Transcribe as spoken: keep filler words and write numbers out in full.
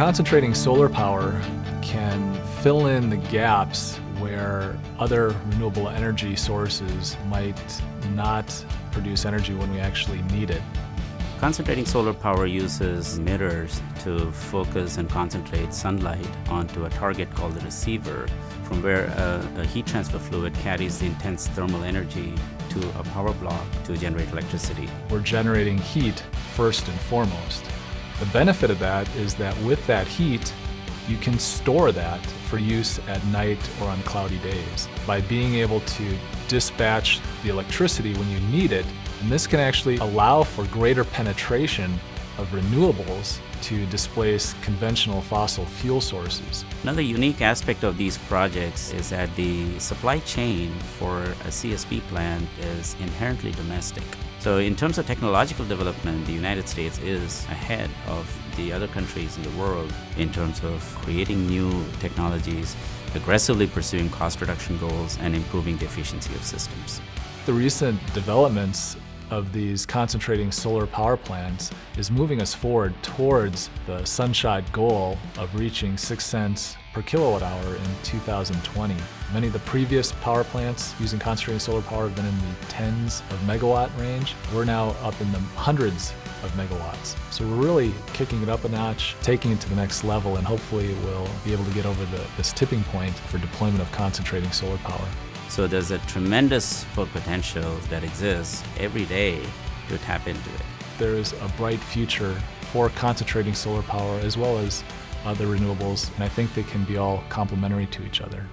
Concentrating solar power can fill in the gaps where other renewable energy sources might not produce energy when we actually need it. Concentrating solar power uses mirrors to focus and concentrate sunlight onto a target called the receiver, from where a, a heat transfer fluid carries the intense thermal energy to a power block to generate electricity. We're generating heat first and foremost. The benefit of that is that with that heat, you can store that for use at night or on cloudy days by being able to dispatch the electricity when you need it. And this can actually allow for greater penetration of renewables to displace conventional fossil fuel sources. Another unique aspect of these projects is that the supply chain for a C S P plant is inherently domestic. So in terms of technological development, the United States is ahead of the other countries in the world in terms of creating new technologies, aggressively pursuing cost reduction goals, and improving the efficiency of systems. The recent developments of these concentrating solar power plants is moving us forward towards the SunShot goal of reaching six cents per kilowatt hour in two thousand twenty. Many of the previous power plants using concentrating solar power have been in the tens of megawatt range. We're now up in the hundreds of megawatts. So we're really kicking it up a notch, taking it to the next level, and hopefully we'll be able to get over the, this tipping point for deployment of concentrating solar power. So there's a tremendous potential that exists every day to tap into it. There is a bright future for concentrating solar power as well as other renewables, and I think they can be all complementary to each other.